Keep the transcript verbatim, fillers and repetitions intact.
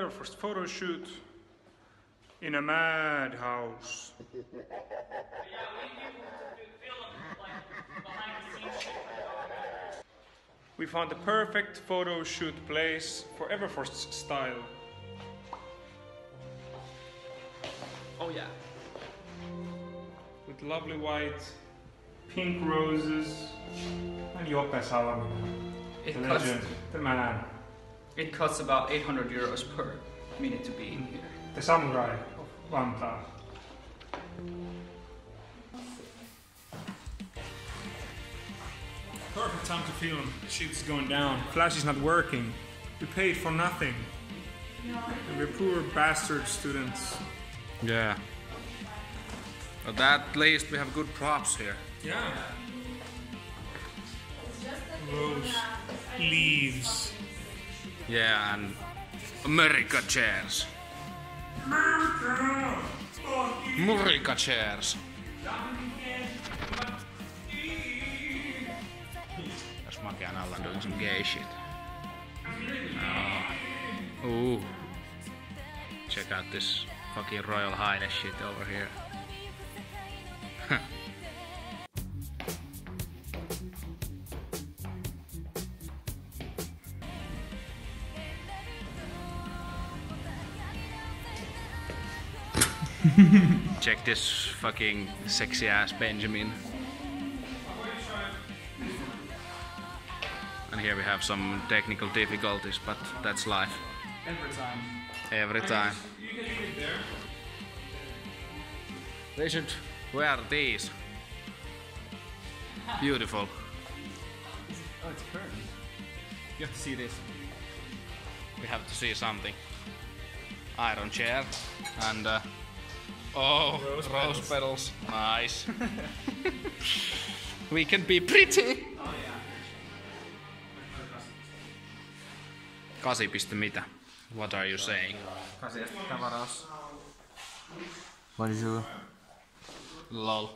Everfrost photo shoot in a madhouse. Yeah, we do film like behind the scenes. We found the perfect photo shoot place for Everfrost's style. Oh yeah. With lovely white, pink roses and Joppe Salminen. The legend, the man. It costs about eight hundred euros per minute to be in here. The samurai of Vantaa. Perfect time to film. The shit's going down. Flash is not working. We paid for nothing. And we're poor bastard students. Yeah. But at least we have good props here. Yeah. Rose leaves. Yeah, and America chairs. Murica chairs. That's Maki and Alan doing some gay shit. Oh. Ooh. Check out this fucking Royal Highness shit over here. Check this fucking sexy ass Benjamin. And here we have some technical difficulties, but that's life. Every time. Every time. You can leave it there. They should wear these. Beautiful. Oh, it's curvy. You have to see this. We have to see something. Iron chair and. Uh, Oh, rose, rose petals. petals. Nice. We can be pretty. Oh yeah. Kasi piste mitä? What are you saying? Kasi tavaras. Bonjour. Lol.